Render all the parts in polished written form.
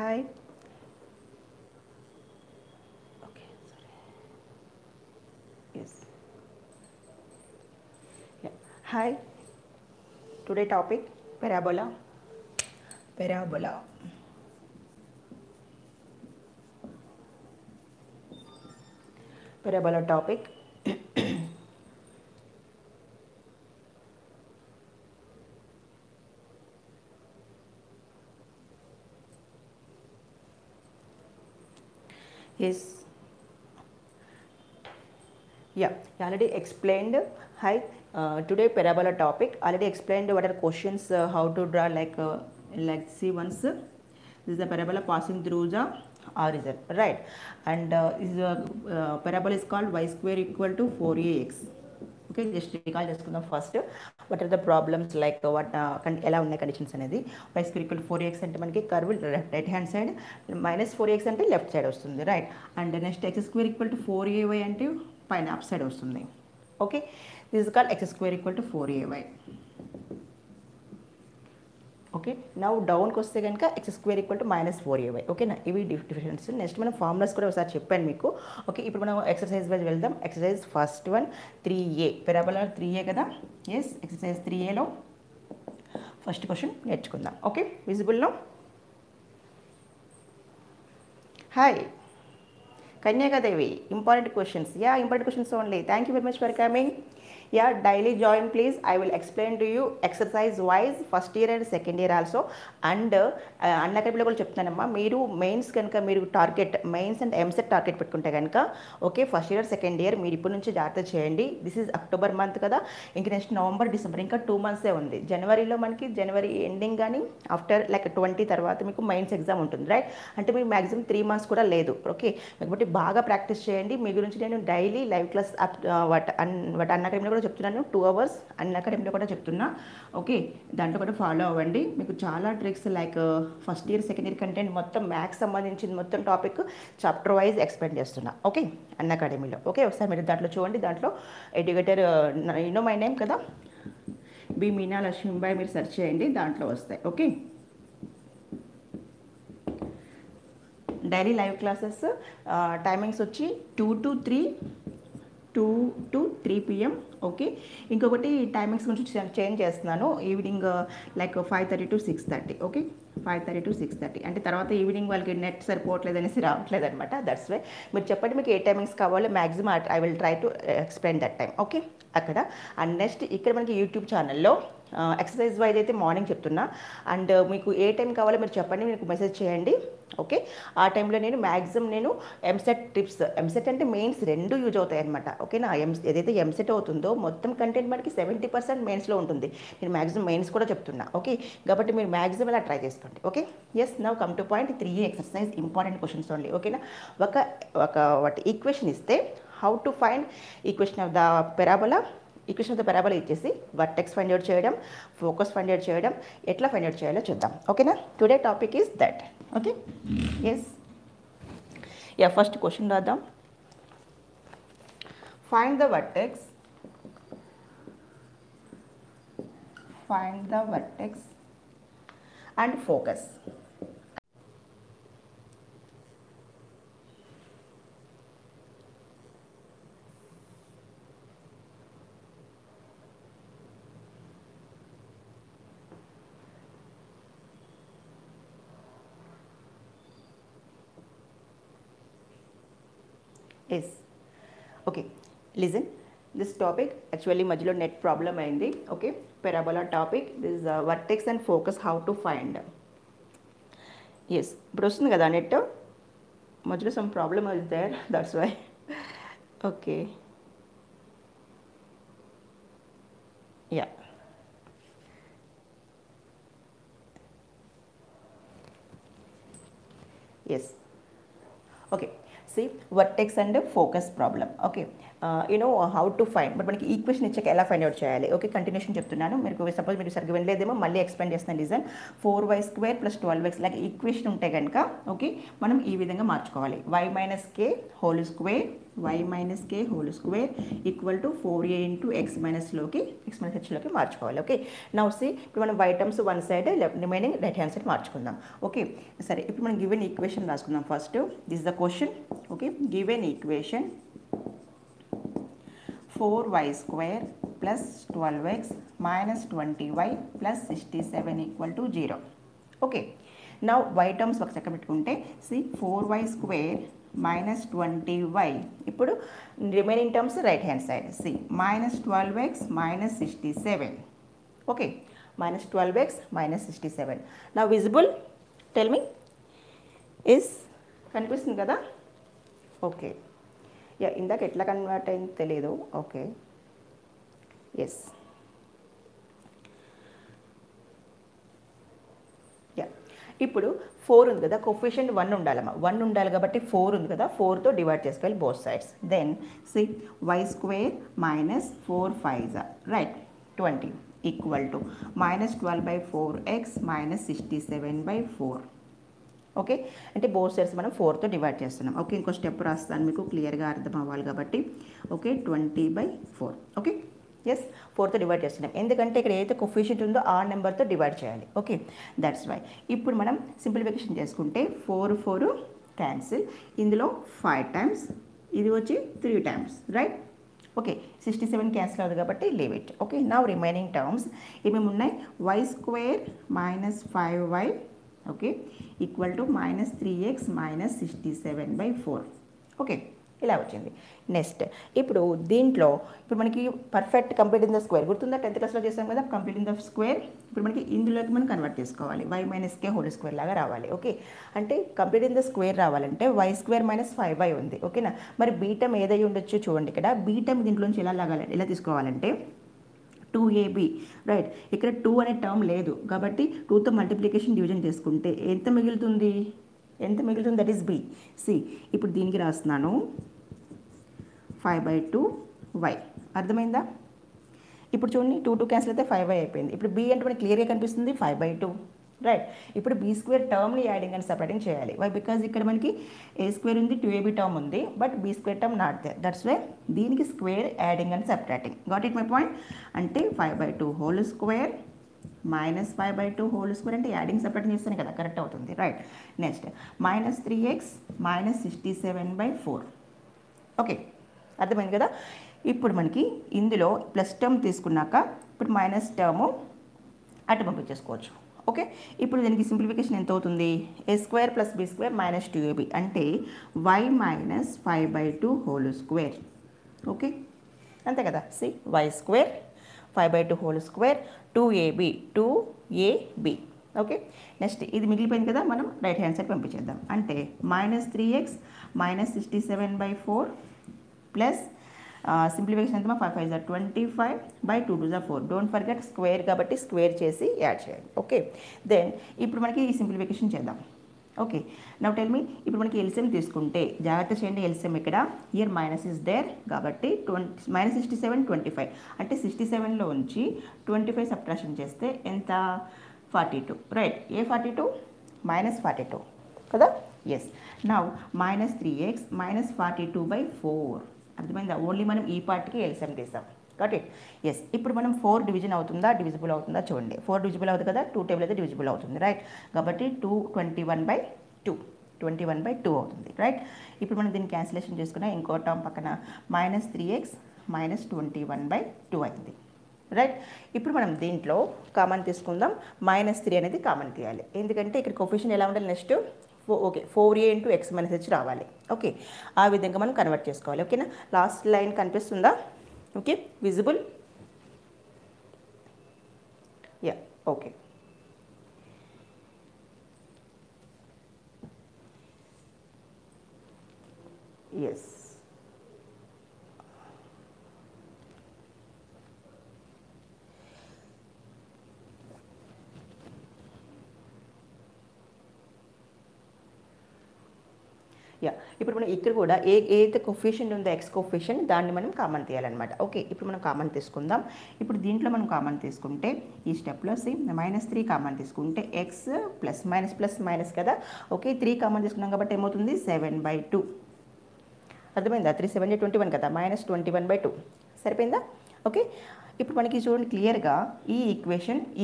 high. Okay, sorry. Yes. Yeah. Hi. Today topic parabola. Parabola. Parabola topic. Yes. Yeah, already explained. Hi, today parabola topic. Already explained what are questions, how to draw like see once. This is the parabola passing through the origin, right? And is parabola is called y square equal to 4ax. Okay, just recall just first what are the problems like what ఎలా ఉన్నాయి conditions అనేది y square equal to 4ax అంటే మనకి curve right hand side minus 4ax అంటే left side వస్తుంది, right? And next x square equal to 4ay అంటే పైన up side వస్తుంది. Okay, this is called x square equal to 4ay. Okay నా డౌన్కి వస్తే కనుక X square equal to -4ay. ఓకేనా, ఇవి డిఫరెన్స్. నెక్స్ట్ మనం ఫార్ములాస్ కూడా ఒకసారి చెప్పాను మీకు. ఓకే, ఇప్పుడు మనం ఎక్సర్సైజ్ వైజ్ వెళ్దాం. Exercise first one 3a, parabola 3a కదా. ఎస్, ఎక్సర్సైజ్ 3aలో ఫస్ట్ క్వశ్చన్ నేర్చుకుందాం. Okay, visible now. Hi Kanyakadevi, important questions. Yeah, important questions only. Thank you very much for coming. Yeah, daily join please. I will explain to you exercise wise first year and second year also. And అన్నకైపులో కూడా చెప్తానమ్మా, మీరు mains కనుక మీరు target mains and EAMCET target పెట్టుకుంటే కనుక okay first year second year మీరు ఇప్పటి నుంచి జాగ్రత్త చేయండి. దిస్ ఈజ్ అక్టోబర్ మంత్ కదా, ఇంక నెక్స్ట్ నవంబర్ డిసెంబర్ ఇంకా 2 months ఉంది. జనవరిలో మనకి జనవరి ఎండింగ్ కానీ ఆఫ్టర్ లైక్ 20 తర్వాత మీకు మెయిన్స్ ఎగ్జామ్ ఉంటుంది, రైట్? అంటే మీకు మ్యాక్సిమం 3 months కూడా లేదు. ఓకే, కాబట్టి బాగా ప్రాక్టీస్ చేయండి. మీ గురించి నేను డైలీ లైవ్ క్లాస్ వాటి అన్నకైపులో కూడా చెప్తున్నాను. 2 hours అన్నకైపులో కూడా చెప్తున్నా. ఓకే, దాంట్లో కూడా ఫాలో అవ్వండి. మీకు చాలా tricks like first year second year content మొత్తం మ్యాథ్స్ సంబంధించింది మొత్తం టాపిక్ చాప్టర్ వైజ్ ఎక్స్ప్లెయిన్ చేస్తున్నా. ఓకే, అన్న అకాడమీలో. ఓకే, ఒకసారి మీరు దాంట్లో చూడండి. దాంట్లో ఎడ్యుకేటర్ యూనో మై నేమ్ కదా, బి మీనా లక్ష్మీబాయి, మీరు సెర్చ్ చేయండి, దాంట్లో వస్తాయి. Okay, daily live classes timings వచ్చి 2 to 3 PM. ఓకే, ఇంకొకటి టైమింగ్స్ గురించి చేంజ్ చేస్తున్నాను. Evening like 5:30 to 6:30. Okay, 5:30 to 6:30 అంటే తర్వాత ఈవినింగ్ వాళ్ళకి నెట్ సరిపోవట్లేదు అనేసి రావట్లేదు అనమాట. దట్స్ వై మీరు చెప్పండి మీకు ఏ టైమింగ్స్ కావాలో, maximum I will try to explain that time. Okay, అక్కడ. అండ్ నెక్స్ట్ ఇక్కడ మనకి యూట్యూబ్ ఛానల్లో ఎక్సర్సైజ్ వైజ్ అయితే మార్నింగ్ చెప్తున్నా. అండ్ మీకు ఏ టైం కావాలో మీరు చెప్పండి, మీకు మెసేజ్ చేయండి. ఓకే, ఆ టైంలో నేను మ్యాక్సిమం నేను ఎంసెట్ టిప్స్, ఎంసెట్ అంటే మెయిన్స్ రెండు యూజ్ అవుతాయి అనమాట. ఓకేనా, ఏదైతే ఎంసెట్ అవుతుందో మొత్తం కంటెంట్ మనకి 70% మెయిన్స్లో ఉంటుంది. నేను మ్యాక్సిమం మెయిన్స్ కూడా చెప్తున్నా. ఓకే, కాబట్టి మీరు మ్యాక్సిమం అలా ట్రై చేసుకోండి. Okay, yes, now come to point 3a exercise important questions only. ఓకేనా, ఒక ఈక్వేషన్ ఇస్తే how to find equation of the parabola, equation of the parabola ఇచ్చేసి వర్టెక్స్ ఫైండ్ అవుట్ చేయడం, ఫోకస్ ఫైండ్ అవుట్ చేయడం, ఎట్లా find out చేయాలో చూద్దాం. ఓకేనా, today topic is that. Okay, yes. Yeah, first question రాద్దాం. Find the vertex and focus. Yes. Okay, listen, this topic actually majlo net problem ayindi. Okay, parabola topic, this is vertex and focus, how to find. Yes, ippudu ostundi kada net majlo some problem is there, that's why. Okay, yeah. Yes, okay. See, vertex and focus problem. Okay, you know how to find, but మనకి equation ఇచ్చాక ఎలా find out చేయాలి. Okay, continuation చెప్తున్నాను మీకు. Suppose మీరు సరిగ్గా వినలేదేమో, మళ్ళీ explain చేస్తాను. రీజన్ 4y² + 12x లాగా ఈక్వేషన్ ఉంటే కనుక ఓకే మనం ఈ విధంగా మార్చుకోవాలి. y - k² y minus k whole square equal to 4a into x minus h लोकी मार्चुकोवाली ओके ना सी इप्पुडु मनम y terms one side remaining right hand side मार्चुकुंदाम ओके सरे इप्पुडु मनम गिवन इक्वेशन रासुकुंदाम first this is the question okay given equation 4y square plus 12x minus 20y plus 67 equal to 0. Okay. Now y terms पक्का पेट्टुकुंटे see 4y square minus 20y. इप्पुडु remaining terms right hand side see minus 12x minus 67. Okay. Minus 12x minus 67. Now visible? Tell me. Is कनिपिस्तुंदी कदा? Okay. Yeah इंदाक एट्ला convert अयिंदो तेलियदु okay yes yeah इप्पुडु 4 उंदी कदा coefficient 1 उंडालम्मा 1 ఉండాలి కాబట్టి 4 ఉంది కదా 4 తో డివైడ్ చేసుకోవాలి both sides then see y square minus 4 5 right 20 equal to minus 12 by 4x minus 67 by 4 okay अंटे बोथ साइड्स मन 4 तो डिवाइड చేస్తున్నాం ओके ఇంకో స్టెప్ రాస్తాను మీకు క్లియర్ గా అర్థం అవ్వాలి కాబట్టి ओके 20/4 ओके yes 4 तो డివైడ్ చేస్తున్నాం ఎందుకంటే ఇక్కడ ఏదైతే కోఎఫిషియెంట్ ఉందో ఆ నంబర్ తో డివైడ్ చేయాలి ఓకే దట్స్ వై ఇప్పుడు మనం సింప్లిఫికేషన్ చేసుకుంటే 4 4 క్యాన్సిల్ ఇందులో 5 టైమ్స్ ఇది వచ్చి 3 టైమ్స్ రైట్ ओके 67 कैंसिल अवुतुंदी कबट्टी leave it okay now remaining terms ఏమేం ఉన్నాయి y² - 5y okay equal to minus 3x minus 67 by 4 okay इला वच्चिंदी नेक्स्ट इप्पुडु दींट्लो इप्पुडु मनकी पर्फेक्ट कंप्लीटिंग द स्क्वेयर गुर्तुंदा 10th क्लास लो चेसाम कदा कंप्लीटिंग द स्क्वेयर इप्पुडु मनकी इंदुलोकी मन कन्वर्ट चेसुकोवाली y minus k whole square लागा रावाली ओके अंटे कंप्लीटिंग द स्क्वेयर రావాలంటే y² - 5y ఉంది ఓకేనా మరి b టర్మ్ ఏదై ఉండొచ్చు చూడండి ఇక్కడ b టర్మ్ దీంట్లో నుంచి ఎలా లాగాలి ఎలా తీసుకోవాలంటే 2ab right ఇక్కడ 2 అనే టర్మ్ లేదు కాబట్టి 2 తో మల్టిప్లికేషన్ డివిజన్ చేసుకుంటే ఎంత మిగులుతుంది దట్ ఇస్ b see ఇప్పుడు దీనికి రాస్తున్నాను 5/2y అర్థమైందా ఇప్పుడు చూడండి 2 2 క్యాన్సిల్ అయితే 5y అయిపోయింది ఇప్పుడు b అంటే మనకి క్లియర్ గా కనిపిస్తుంది 5/2 right ఇప్పుడు b² టర్మ్ ని యాడింగ్ అండ్ సబ్ట్రాక్టింగ్ చేయాలి why because ఇక్కడ మనకి a² ఉంది 2ab టర్మ్ ఉంది but b² term not there that's why దీనికి square adding and subtracting got it my point అంటే 5/2 హోల్ స్క్వేర్ - 5/2 హోల్ స్క్వేర్ అంటే యాడింగ్ సబ్ట్రాక్టింగ్ చేస్తేనే కదా కరెక్ట్ అవుతుంది రైట్ నెక్స్ట్ -3x - 67/4 ఓకే అర్థమైంది కదా ఇప్పుడు మనకి ఇందులో ప్లస్ టర్మ్ తీసుకున్నాక ఇప్పుడు మైనస్ టర్మ్ అటు పంపించేసుకోవచ్చు ओके इप्पुडु దీనికి సింప్లిఫికేషన్ ఎంత అవుతుంది a² + b² - 2ab అంటే y - 5/2 హోల్ స్క్వేర్ ఓకే అంతే కదా see y² 5/2 whole square 2ab okay next ఇది మిగిలిపోయింది కదా మనం రైట్ హ్యాండ్ సైడ్ పంపించేద్దాం అంటే -3x - 67/4 ప్లస్ సింప్లిఫికేషన్ ఎంత 5 5 25/2 4 డోంట్ ఫర్గెట్ స్క్వేర్ కాబట్టి స్క్వేర్ చేసి యాడ్ చేయండి ఓకే దెన్ ఇప్పుడు మనకి ఈ సింప్లిఫికేషన్ చేద్దాం ఓకే నౌ టెల్ మీ ఇప్పుడు మనకి ఎల్సిఎం తీసుకుంటే జాగ్రత్త చేయండి ఎల్సిఎం ఇక్కడ హియర్ మైనస్ ఇస్ దేర్ కాబట్టి -67/25 అంటే 67లో ఉంచి 25 సబ్ట్రాక్షన్ చేస్తే ఎంత 42 రైట్ ఏ 42 -42 కదా yes now -3x -42/4 అర్థమైందా ఓన్లీ మనం ఈ పార్ట్కి ఎల్సిఎం తీసాం గాట్ ఇట్ yes ఇప్పుడు మనం 4 డివిజన్ అవుతుందా డివిజిబుల్ అవుతుందా చూడండి 4 డివిజిబుల్ అవుతుంది కదా 2 టేబుల్ అయితే డివిజిబుల్ అవుతుంది రైట్ కాబట్టి 2 21/2 అవుతుంది రైట్ ఇప్పుడు మనం దీన్ని క్యాన్సిలేషన్ చేసుకున్నా ఇంకో టర్మ్ పక్కన -3x -21/2 అయింది రైట్ ఇప్పుడు మనం దీంట్లో కామన్ తీసుకుందాం -3 అనేది కామన్ తీయాలి ఎందుకంటే ఇక్కడ కోఎఫిషియెంట్ ఎలా ఉండాలి next okay 4a into x minus h रावाले ओके आ विधंगा मन कन्वर्ट चेसुकोवाले ओकेना लास्ट लाइन कनिपिस्तुंदा okay visible yeah okay yes yeah ఇప్పుడు మనం ఇక్కడ కూడా ఏదైతే కోఎఫిషియెంట్ ఉందో x కోఎఫిషియెంట్ దాన్ని మనం కామన్ తీయాలన్నమాట ఓకే ఇప్పుడు మనం కామన్ తీసుకుందాం ఇప్పుడు దీంట్లో మనం కామన్ తీసుకుంటే ఈ స్టెప్ లో సి -3 కామన్ తీసుకుంటే x ప్లస్ మైనస్ కదా ఓకే 3 కామన్ తీసుకున్నాం కాబట్టి ఏమవుతుంది 7/2 అర్థమైందా? 3 7 21 కదా, -21/2 సరిపోయిందా? ఓకే, ఇప్పుడు మనకి చూడండి క్లియర్గా ఈ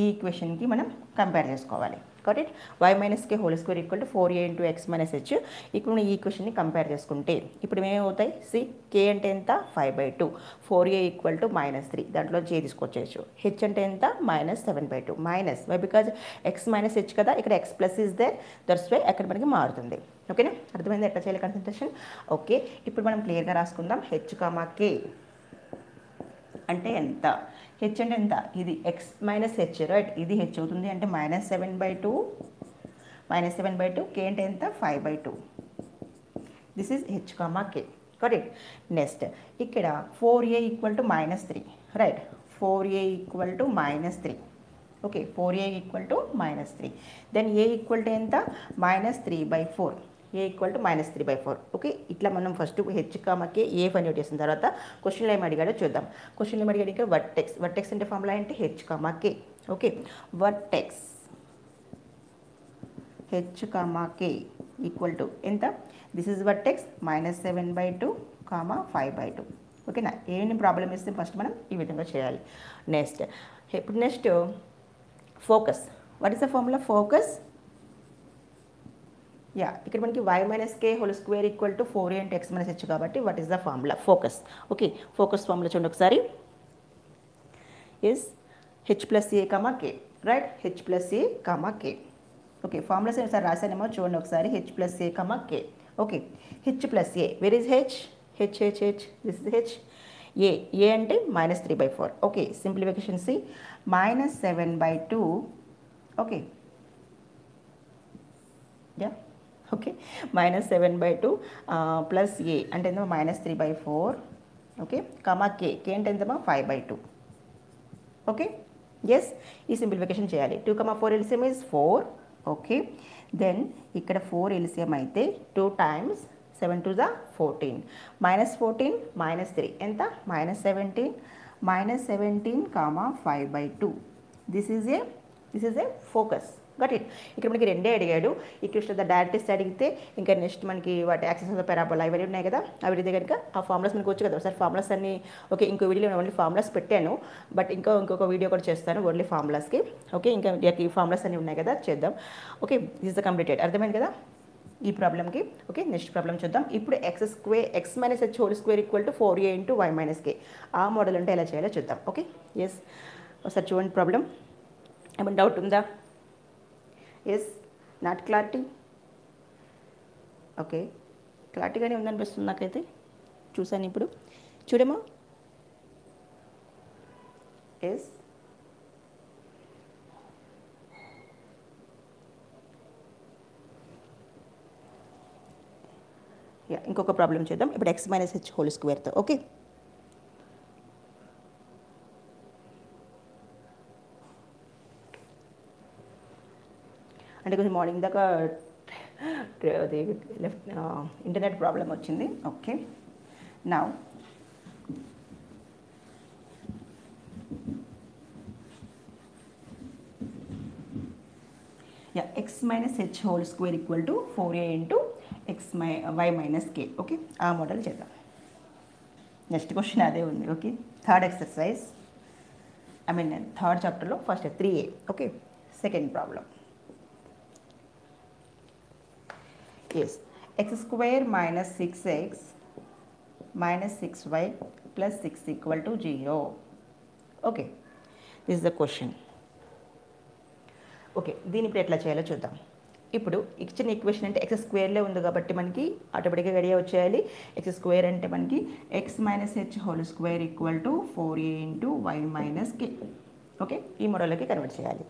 ఈక్వేషన్కి మనం కంపేర్ చేసుకోవాలి. Got it? y - k² = 4a × x - h. ఇప్పుడు మనం ఈ ఈక్వేషన్ని కంపేర్ చేసుకుంటే ఇప్పుడు ఏమవుతాయి? సి k అంటే ఎంత? 5/2. 4a = -3, దాంట్లో j తీసుకొచ్చేయచ్చు. h అంటే ఎంత? -7/2. Minus why, because x - h కదా, ఇక్కడ x+ is there, that's why అక్కడ మనకి మారుతుంది. ఓకేనా? అర్థమైంది ఎట్లా చేయాలి కన్సంట్రేషన్? ఓకే, ఇప్పుడు మనం క్లియర్గా రాసుకుందాం. h, k అంటే ఎంత? h అంటే ఎంత? ఇది x - h, రైట్? ఇది h అవుతుంది, అంటే -7/2. -7/2. k అంటే ఎంత? 5/2. This is h, k. Correct. Next ఇక్కడ 4a = -3, right? 4a = -3. Okay, 4a = -3. Then a = ఎంత? -3/4. a = -3/4. ఓకే, ఇట్లా మనం first h, k a find out చేసిన తర్వాత క్వశ్చన్లో ఏమి అడిగాడో చూద్దాం. క్వశ్చన్లో ఏమి అడిగాడు? ఇక్కడ వర్టెక్స్ అంటే ఫార్ములా ఏంటి? h, k. Okay, vertex h, k = ఎంత? This is vertex -7/2, 5/2. ఓకేనా? ఏమైనా ప్రాబ్లమ్ ఇస్తే ఫస్ట్ మనం ఈ విధంగా చేయాలి. నెక్స్ట్ ఇప్పుడు focus. What is the formula? Focus, yeah, ఇక్కడ మనకి y - k² = 4a × x - h కాబట్టి what is the formula? Focus. Okay, focus formula చూడండి ఒకసారి. Is h+a, k, right? h+a, k. Okay, formulas ఒకసారి రాశానేమో చూడండి ఒకసారి. h+a, k. Okay, h+a, where is h? h, this is h. a అంటే -3/4. Okay, simplification see -7/2. Okay, yeah, okay, -7/2 plus a అంటే ఎంత? -3/4. Okay, k అంటే ఎంత? 5/2. ఓకే, ఎస్, ఈ సింప్లిఫికేషన్ చేయాలి. 2, 4 LCM is 4. ఓకే, దెన్ ఇక్కడ 4 LCM అయితే 2 times 7 to the 14. -14 - 3 ఎంత? -17. -17, 5/2. This is a focus. Got it? ఇక్కడ మనకి రెండే అడిగాడు. ఈ క్వశ్చన్ డైరెక్ట్ అడిగితే ఇంకా నెక్స్ట్ మనకి వాటి యాక్సెస్ ఆఫ్ ద పారాబోలా ఇవన్నీ ఉన్నాయి కదా, అవి అడిగితే కనుక ఆ ఫార్ములాస్ మనకు వచ్చు కదా. ఒకసారి ఫార్ములాస్ అన్ని, ఓకే, ఇంకో వీడియోలో నేను ఓన్లీ ఫార్ములాస్ పెట్టాను, బట్ ఇంకొక వీడియో కూడా చేస్తాను ఓన్లీ ఫార్ములాస్కి. ఓకే, ఇంకా ఈ ఫార్ములాస్ అన్ని ఉన్నాయి కదా, చేద్దాం. Okay, this is the completed. అర్థమైంది కదా ఈ ప్రాబ్లమ్కి? ఓకే, నెక్స్ట్ ప్రాబ్లం చూద్దాం. ఇప్పుడు x - h² = 4a × y - k ఆ మోడల్ ఉంటే ఎలా చేయాలో చూద్దాం. ఓకే, ఎస్, ఒకసారి చూడండి ప్రాబ్లం. ఏమైనా డౌట్ ఉందా? Yes, not clarity? ఓకే, క్లారిటీగానే ఉందనిపిస్తుంది నాకైతే. చూసాను ఇప్పుడు, చూడమ్మా. ఎస్, యా, ఇంకొక ప్రాబ్లం చేద్దాం. ఇప్పుడు x - h² తో. ఓకే, అంటే కొంచెం మార్నింగ్ దాకా అది ఇంటర్నెట్ ప్రాబ్లం వచ్చింది. ఓకే, నా yeah, x - h² = 4a × y - k. Okay, ఆ మోడల్ చేద్దాం. నెక్స్ట్ క్వశ్చన్ అదే ఉంది. ఓకే, థర్డ్ చాప్టర్లో first 3a. Okay, second problem. Yes, x² - 6x - 6y + 6 = 0. Okay, this is the question. Okay, దీని ఇప్పుడు ఎట్లా చేయాలో చూద్దాం. ఇప్పుడు ఇచ్చిన ఈక్వేషన్ అంటే x² ఉంది కాబట్టి మనకి ఆటోమేటిక్గా రెడీ వచ్చేయాలి. x² అంటే మనకి x - h² = 4a × y - k. Okay, ఈ మోడల్లోకి కన్వర్ట్ చేయాలి.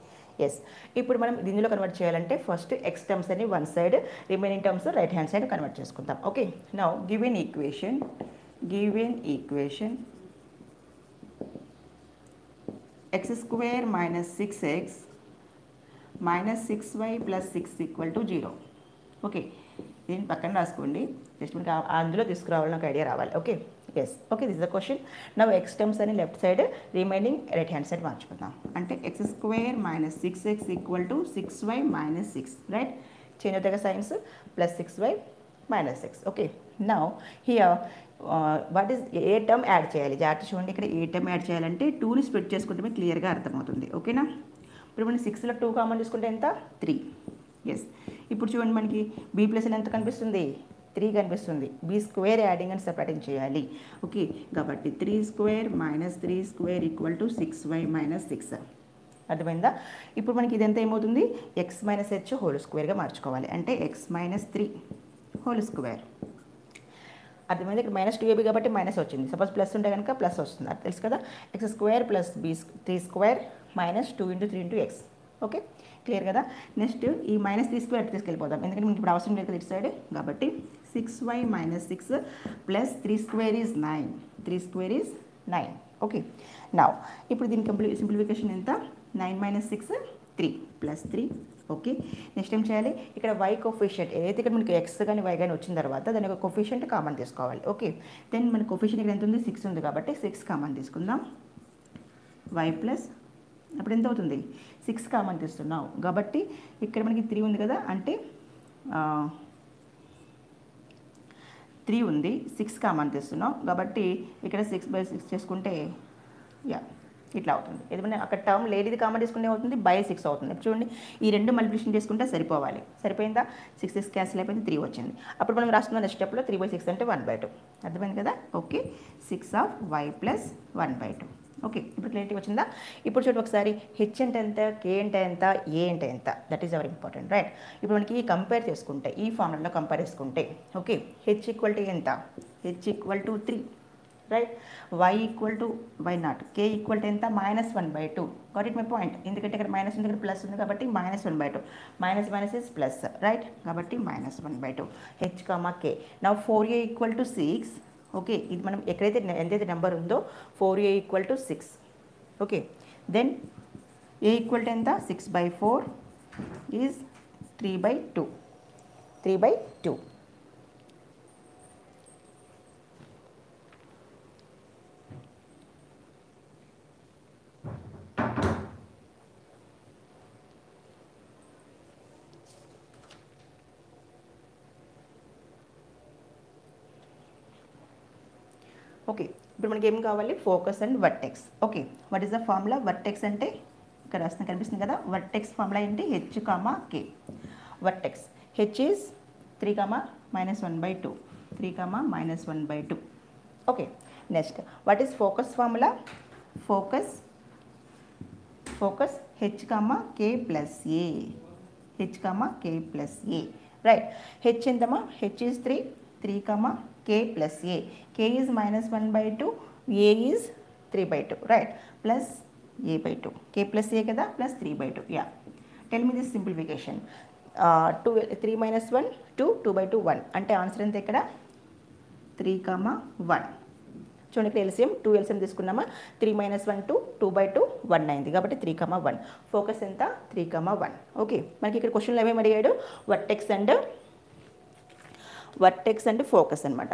ఎస్, ఇప్పుడు మనం దీనిలో కన్వర్ట్ చేయాలంటే ఫస్ట్ x టర్మ్స్ అని one side, remaining terms right hand side convert చేసుకుంటాం. Okay, now given equation x² - 6x - 6y + 6 = 0. Okay, దీన్ని పక్కన రాసుకోండి. జస్ట్ మనకి అందులో తీసుకురావాలి, నాకు ఐడియా రావాలి. Okay, yes, okay, this the question. Now x terms అని left side, remaining right hand side మార్చుకుందాం. అంటే x² - 6x = 6y - 6, right? Change అవుతాయి కదా signs, +6y - 6. Okay, Now here what is a term add cheyali jaati chudandi ikkada a term add cheyalante 2 ni split chesukunte clear ga artham avutundi okay na ippudu manu 6 la 2 common iskunte enta 3 yes ippudu chudandi maniki b plus enta kanipistundi 3 కనిపిస్తుంది b square adding and subtracting చేయాలి okay కాబట్టి 3 square minus 3 square equal to 6y minus 6 అర్థమైందా ఇప్పుడు మనకి ఇదంతా ఏమవుతుంది x minus h whole square గా మార్చుకోవాలి అంటే x minus 3 whole square అర్థమైందా ఇక్కడ minus 2ab కాబట్టి మైనస్ వచ్చింది సపోజ్ ప్లస్ ఉంటే కనుక ప్లస్ వస్తుంది అది తెలుసు కదా x square plus b 3 square minus 2 into 3 into x okay clear కదా నెక్స్ట్ ఈ మైనస్ తీసుకుని అటు తీసుకెళ్ళిపోదాం ఎందుకంటే మనకి ఇప్పుడు అవసరం లేదు ఇటు సైడ్ కాబట్టి 6y minus 6 plus 3 square is 9 3 square is 9 okay now ఇప్పుడు దీని కంప్లీట్ సింప్లిఫికేషన్ ఎంత 9 మైనస్ 6 3 ప్లస్ 3 ఓకే నెక్స్ట్ ఏం చేయాలి ఇక్కడ y కోఎఫిషియంట్ ఏదైతే ఇక్కడ మనకి x కానీ y కానీ వచ్చిన తర్వాత దాని యొక్క కోఎఫిషియంట్ కామన్ తీసుకోవాలి ఓకే దెన్ మన కోఎఫిషియంట్ ఇక్కడ ఎంత ఉంది 6 ఉంది కాబట్టి 6 కామన్ తీసుకుందాం y ప్లస్ అప్పుడు ఎంత అవుతుంది 6 కామన్ తీస్తున్నాం కాబట్టి ఇక్కడ మనకి 3 ఉంది కదా అంటే 3 ఉంది 6 కామన్ తీస్తున్నాం కాబట్టి ఇక్కడ 6/6 చేసుకుంటే యా ఇట్లా అవుతుంది ఎందుకంటే అక్కడ టర్మ్ లేదు ఇది కామన్ తీసుకుంటే అవుతుంది /6 అవుతుంది చూడండి ఈ రెండు మల్టిప్లికేషన్ చేసుకుంటే సరిపోవాలి సరిపోయిందా 6 క్యాన్సిల్ అయిపోయింది 3 వచ్చింది అప్పుడు మనం రాస్తున్న నెక్స్ట్ స్టెప్లో 3/6 అంటే 1/2 అర్థమైంది కదా ఓకే 6 of y + 1/2 ఓకే ఇప్పుడు క్లారిటీ వచ్చిందా ఇప్పుడు చూడండి ఒకసారి హెచ్ అంటే ఎంత కే అంటే ఎంత ఏ అంటే ఎంత that is our important right ఇప్పుడు మనకి కంపేర్ చేసుకుంటే ఈ ఫార్ములాలో కంపేర్ చేసుకుంటే ఓకే హెచ్ ఈక్వల్ టు ఎంత h equal to 3 right y equal to y0 k equal to ఎంత -1/2 గాట్ ఇట్ మై పాయింట్ ఎందుకంటే ఇక్కడ మైనస్ ఉంది ఇక్కడ ప్లస్ ఉంది కాబట్టి -1/2 మైనస్ ఇస్ ప్లస్ రైట్ కాబట్టి -1/2 h comma k now 4a equal to 6 okay ఇది మనం ఎక్కడైతే ఎంతైతే నెంబర్ ఉందో 4a equal to 6 okay then a equal to ఎంత 6/4 ఈజ్ 3/2 3/2 ఓకే ఇప్పుడు మనకి ఏం కావాలి focus and vertex okay what is the formula vertex అంటే ఇక్కడ రాసిన కనిపిస్తుంది కదా వర్టెక్స్ ఫార్ములా ఏంటి h comma k vertex h is 3, -1/2 3, -1/2 okay next what is focus formula focus focus h comma k plus a h comma k plus a right h ఎంతమా h is 3 k plus a k is -1/2 a is 3/2 right plus a/2 k plus a kada plus 3/2 yeah tell me this simplification 3 - 1 2 2/2 1 ante answer ente ikkada 3, 1 చూడండి ఇక్కడ LCM 2 LCM తీసుకున్నామా 3 - 1 2 2/2 1 అయింది కాబట్టి 3, 1 focus ఎంత 3, 1 okay మనకి ఇక్కడ క్వశ్చన్లో ఏమేమి అడిగాడు వర్టెక్స్ అండ్ ఫోకస్ అన్నమాట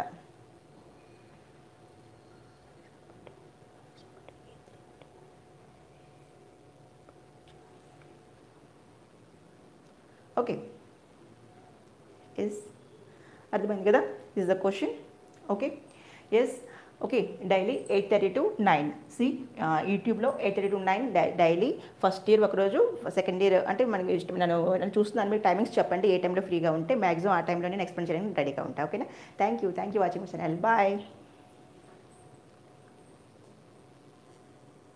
ఓకే ఎస్ అర్థమైంది కదా this the question okay yes okay daily 8:30 to 9 see యూట్యూబ్లో 8:30 to 9 డైలీ ఫస్ట్ ఇయర్ ఒకరోజు సెకండ్ ఇయర్ అంటే మనకి ఇష్టం నేను చూస్తున్నాను మీరు టైమింగ్స్ చెప్పండి ఏ టైంలో ఫ్రీగా ఉంటే మ్యాక్సిమం ఆ టైంలో నేను ఎక్స్ప్లెయిన్ చేయడానికి రెడీగా ఉంటాను ఓకేనా థ్యాంక్ యూ వాచింగ్ మిస్టర్ ఎల్ బాయ్